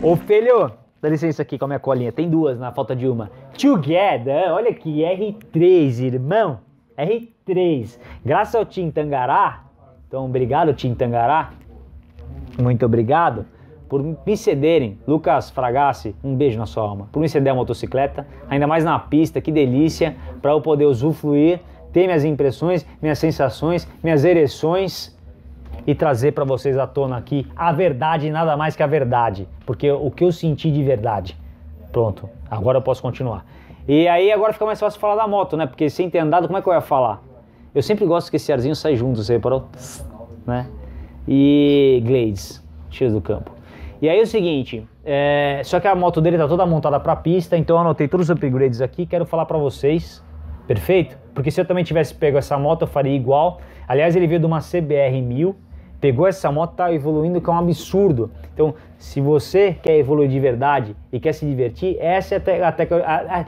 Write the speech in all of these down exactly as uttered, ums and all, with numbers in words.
Ô, filho, dá licença aqui com a minha colinha. Tem duas na falta de uma. Together, olha aqui, R três, irmão. R três. Graças ao Team Tangara. Então, obrigado, Team Tangara. Muito obrigado por me cederem. Lucas Fragassi, um beijo na sua alma. Por me ceder a motocicleta, ainda mais na pista, que delícia, para eu poder usufruir, ter minhas impressões, minhas sensações, minhas ereções e trazer para vocês à tona aqui a verdade, nada mais que a verdade, porque o que eu senti de verdade. Pronto, agora eu posso continuar. E aí agora fica mais fácil falar da moto, né? Porque sem ter andado, como é que eu ia falar? Eu sempre gosto que esse arzinho sai junto, você reparou? Né? E Glades, tiros do campo. E aí é o seguinte, é... só que a moto dele tá toda montada pra pista, então eu anotei todos os upgrades aqui, quero falar pra vocês, perfeito? Porque se eu também tivesse pego essa moto, eu faria igual. Aliás, ele veio de uma C B R mil, pegou essa moto, tá evoluindo, que é um absurdo. Então, se você quer evoluir de verdade e quer se divertir, essa é até, até a, a,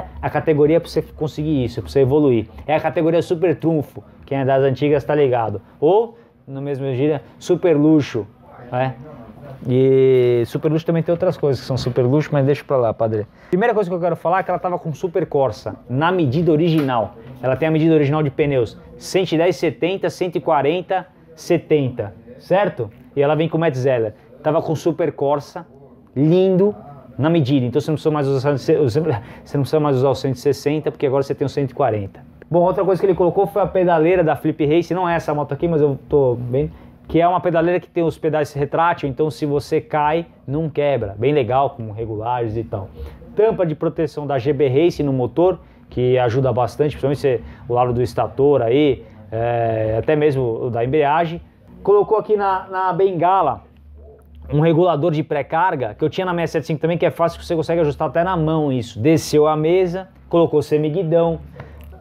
a, a categoria pra você conseguir isso, pra você evoluir. É a categoria super trunfo, quem é das antigas tá ligado. Ou, no mesmo gíria, super luxo, né? E super luxo também tem outras coisas que são super luxo, mas deixa pra lá, padre. Primeira coisa que eu quero falar é que ela tava com Super Corsa, na medida original. Ela tem a medida original de pneus cento e dez, setenta, cento e quarenta, setenta, certo? E ela vem com o Metzeler. Tava com Super Corsa, lindo, na medida. Então você não precisa mais usar, você não precisa mais usar o cento e sessenta, porque agora você tem o cento e quarenta. Bom, outra coisa que ele colocou foi a pedaleira da Flip Race, não é essa moto aqui, mas eu tô bem... que é uma pedaleira que tem os pedais retrátil, então se você cai, não quebra. Bem legal, com regulares e tal. Tampa de proteção da G B Race no motor, que ajuda bastante, principalmente você, o lado do estator aí, é, até mesmo o da embreagem. Colocou aqui na, na bengala um regulador de pré-carga, que eu tinha na seiscentos e setenta e cinco também, que é fácil, que você consegue ajustar até na mão isso. Desceu a mesa, colocou semiguidão,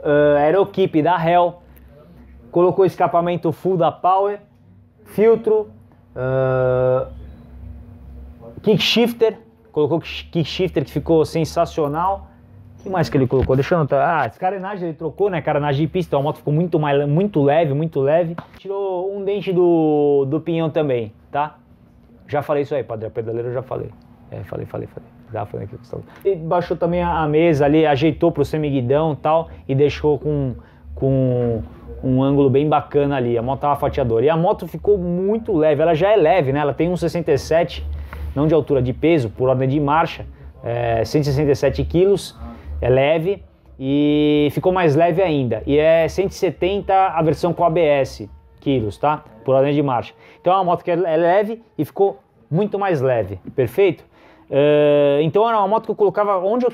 uh, Aeroquip da Hel, colocou escapamento full da Power, filtro, uh, kick shifter, colocou kick shifter que ficou sensacional. O que mais que ele colocou? Deixa eu anotar. Ah, descarenagem ele trocou, né? Carenagem de pista, a moto ficou muito, mais, muito leve, muito leve. Tirou um dente do, do pinhão também, tá? Já falei isso aí, padre, a pedaleira eu já falei. É, falei, falei, falei. Já falei aqui. Ele baixou também a mesa ali, ajeitou pro semiguidão e tal, e deixou com... com um ângulo bem bacana ali, a moto tava fatiadora. E a moto ficou muito leve, ela já é leve, né? Ela tem cento e sessenta e sete, não de altura, de peso, por ordem de marcha, é, cento e sessenta e sete quilos, é leve e ficou mais leve ainda. E é cento e setenta a versão com A B S, quilos, tá? Por ordem de marcha. Então é uma moto que é leve e ficou muito mais leve, perfeito? É, então era uma moto que eu colocava onde eu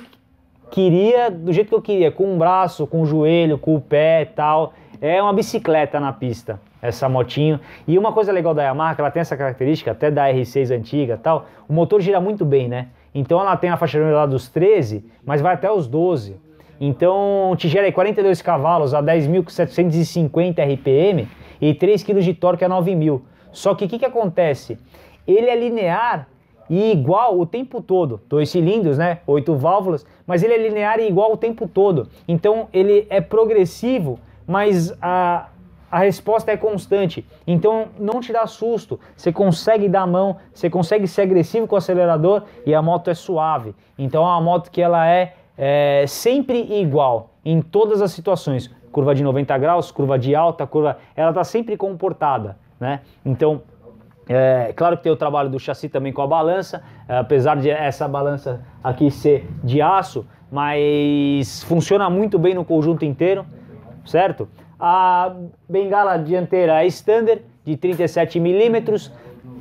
queria, do jeito que eu queria, com o braço, com o joelho, com o pé e tal. É uma bicicleta na pista, essa motinho. E uma coisa legal da Yamaha, que ela tem essa característica, até da R seis antiga e tal, o motor gira muito bem, né? Então ela tem a faixa lá dos treze, mas vai até os doze. Então te gera aí quarenta e dois cavalos a dez mil setecentos e cinquenta R P M e três quilos de torque a nove mil. Só que o que, que acontece? Ele é linear e igual o tempo todo, dois cilindros, né, oito válvulas, mas ele é linear e igual o tempo todo, então ele é progressivo, mas a, a resposta é constante, então não te dá susto, você consegue dar a mão, você consegue ser agressivo com o acelerador e a moto é suave, então é uma moto que ela é, é sempre igual, em todas as situações, curva de noventa graus, curva de alta, curva, ela tá sempre comportada, né, então... É, claro que tem o trabalho do chassi também com a balança, apesar de essa balança aqui ser de aço, mas funciona muito bem no conjunto inteiro, certo? A bengala dianteira é standard, de trinta e sete milímetros,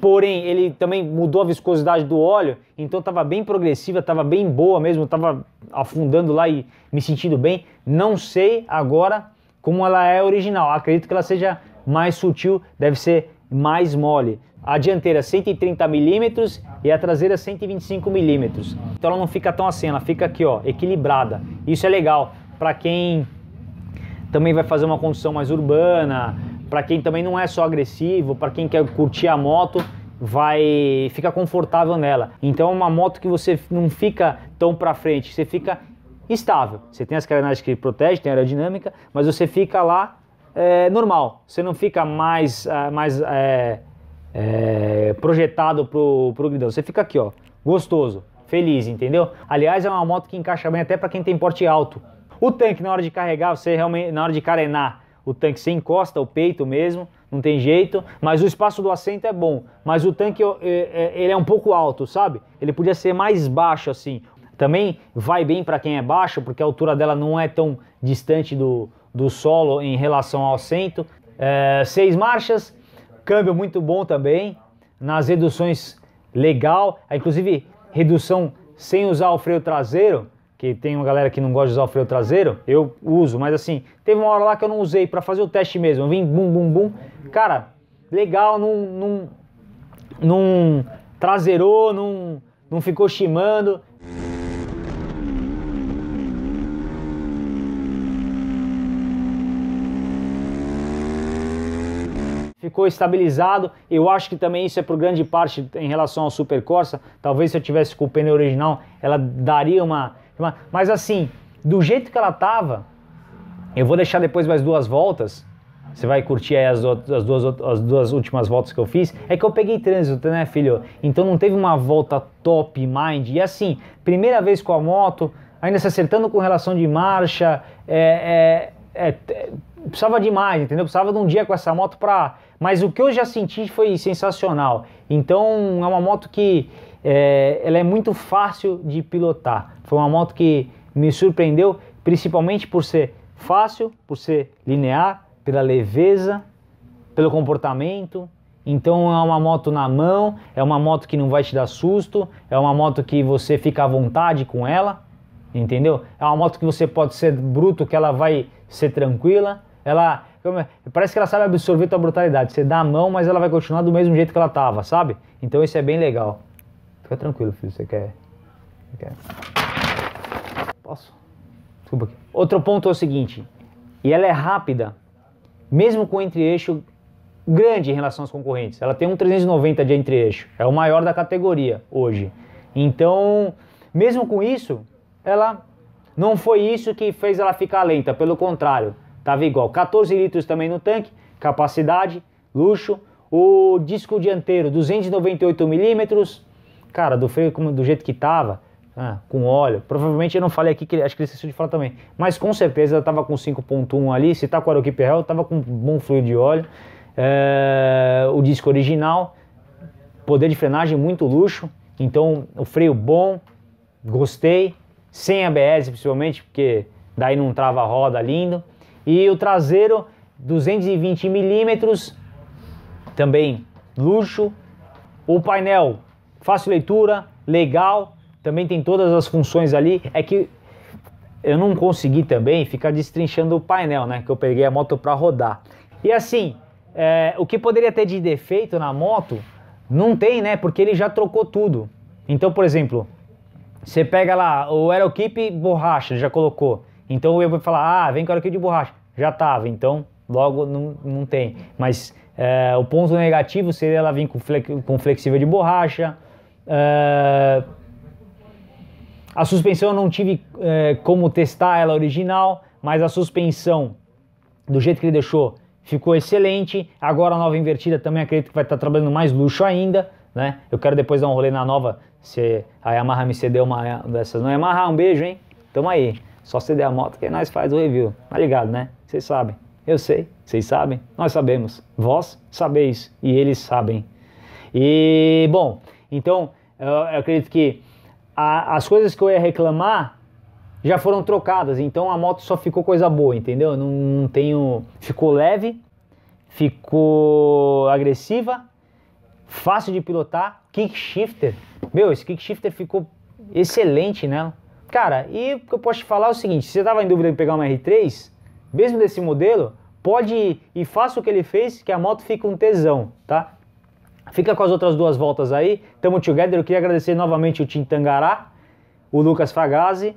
porém ele também mudou a viscosidade do óleo, então estava bem progressiva, estava bem boa mesmo, estava afundando lá e me sentindo bem. Não sei agora como ela é original, acredito que ela seja mais sutil, deve ser mais mole. A dianteira cento e trinta milímetros e a traseira cento e vinte e cinco milímetros. Então ela não fica tão assim, ela fica aqui, ó, equilibrada. Isso é legal para quem também vai fazer uma condução mais urbana, para quem também não é só agressivo, para quem quer curtir a moto, vai ficar confortável nela. Então é uma moto que você não fica tão para frente, você fica estável. Você tem as carenagens que protege, tem aerodinâmica, mas você fica lá é, normal. Você não fica mais mais é, é, projetado pro, pro gridão. Você fica aqui, ó, gostoso, feliz, entendeu? Aliás, é uma moto que encaixa bem até para quem tem porte alto. O tanque, na hora de carregar, você realmente, na hora de carenar, o tanque você encosta o peito mesmo, não tem jeito, mas o espaço do assento é bom, mas o tanque ele é um pouco alto, sabe? Ele podia ser mais baixo assim. Também vai bem para quem é baixo, porque a altura dela não é tão distante do, do solo em relação ao assento. É, seis marchas, câmbio muito bom também, nas reduções legal, inclusive redução sem usar o freio traseiro, que tem uma galera que não gosta de usar o freio traseiro, eu uso, mas assim, teve uma hora lá que eu não usei para fazer o teste mesmo, eu vim bum, bum, bum, cara, legal, não, não, não traseirou, não, não ficou chimando. Ficou estabilizado, eu acho que também isso é por grande parte em relação ao Super Corsa, talvez se eu tivesse com o pneu original, ela daria uma, uma... Mas assim, do jeito que ela tava, eu vou deixar depois mais duas voltas, você vai curtir aí as, as, duas, as duas últimas voltas que eu fiz, é que eu peguei trânsito, né, filho? Então não teve uma volta top mind, e assim, primeira vez com a moto, ainda se acertando com relação de marcha, é... é, é, é precisava demais, entendeu? Precisava de um dia com essa moto pra... Mas o que eu já senti foi sensacional. Então é uma moto que é, ela é muito fácil de pilotar. Foi uma moto que me surpreendeu, principalmente por ser fácil, por ser linear, pela leveza, pelo comportamento. Então é uma moto na mão, é uma moto que não vai te dar susto, é uma moto que você fica à vontade com ela, entendeu? É uma moto que você pode ser bruto, que ela vai ser tranquila. Ela parece que ela sabe absorver tua brutalidade. Você dá a mão, mas ela vai continuar do mesmo jeito que ela tava, sabe? Então isso é bem legal. Fica tranquilo, filho. Você quer? Você quer? Posso? Desculpa aqui. Outro ponto é o seguinte. E ela é rápida, mesmo com entre-eixo grande em relação aos concorrentes. Ela tem um trezentos e noventa de entre-eixo. É o maior da categoria hoje. Então, mesmo com isso, ela não foi isso que fez ela ficar lenta. Pelo contrário. Tava igual, quatorze litros também no tanque, capacidade, luxo, o disco dianteiro duzentos e noventa e oito milímetros, cara, do freio como, do jeito que tava, ah, com óleo, provavelmente eu não falei aqui, que acho que ele esqueceu de falar também, mas com certeza ela tava com cinco ponto um ali, se tá com a Aeroquip Hel, tava com um bom fluido de óleo, é, o disco original, poder de frenagem muito luxo, então o freio bom, gostei, sem A B S principalmente, porque daí não trava a roda, lindo. E o traseiro, duzentos e vinte milímetros, também luxo. O painel, fácil leitura, legal, também tem todas as funções ali. É que eu não consegui também ficar destrinchando o painel, né? Que eu peguei a moto para rodar. E assim, é, o que poderia ter de defeito na moto, não tem, né? Porque ele já trocou tudo. Então, por exemplo, você pega lá o Aeroquip borracha, já colocou. Então eu vou falar, ah, vem com a Aeroquip de borracha. Já tava, então logo não, não tem. Mas é, o ponto negativo seria ela vir com, fle com flexível de borracha. É, a suspensão eu não tive é, como testar ela original, mas a suspensão, do jeito que ele deixou, ficou excelente. Agora a nova invertida também acredito que vai estar trabalhando mais luxo ainda, né? Eu quero depois dar um rolê na nova, se a Yamaha me cedeu uma dessas. Não é Yamaha, um beijo, hein? Tamo aí. Só ceder a moto que nós faz o review. Tá ligado, né? Vocês sabem. Eu sei. Vocês sabem. Nós sabemos. Vós sabeis. E eles sabem. E, bom, então, eu, eu acredito que a, as coisas que eu ia reclamar já foram trocadas. Então, a moto só ficou coisa boa, entendeu? Não, não tenho... Ficou leve. Ficou agressiva. Fácil de pilotar. Kick shifter. Meu, esse kick shifter ficou excelente nela. Cara, e o que eu posso te falar é o seguinte, se você estava em dúvida de pegar uma R três, mesmo desse modelo, pode ir e faça o que ele fez, que a moto fica um tesão, tá? Fica com as outras duas voltas aí, tamo together, eu queria agradecer novamente o Team Tangara, o Lucas Fragassi,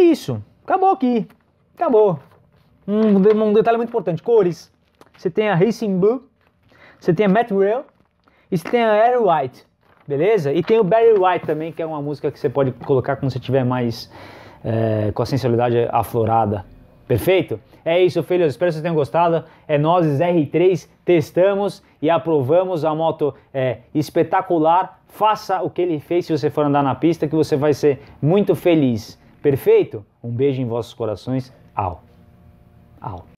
é isso. Acabou aqui. Acabou. Um, um detalhe muito importante. Cores. Você tem a Racing Blue. Você tem a Matte Rail. E você tem a Air White. Beleza? E tem o Barry White também, que é uma música que você pode colocar quando você tiver mais... É, com a sensualidade aflorada. Perfeito? É isso, filhos. Espero que vocês tenham gostado. É nós, Z R três, testamos e aprovamos a moto é, espetacular. Faça o que ele fez se você for andar na pista, que você vai ser muito feliz. Perfeito? Um beijo em vossos corações. Au. Au.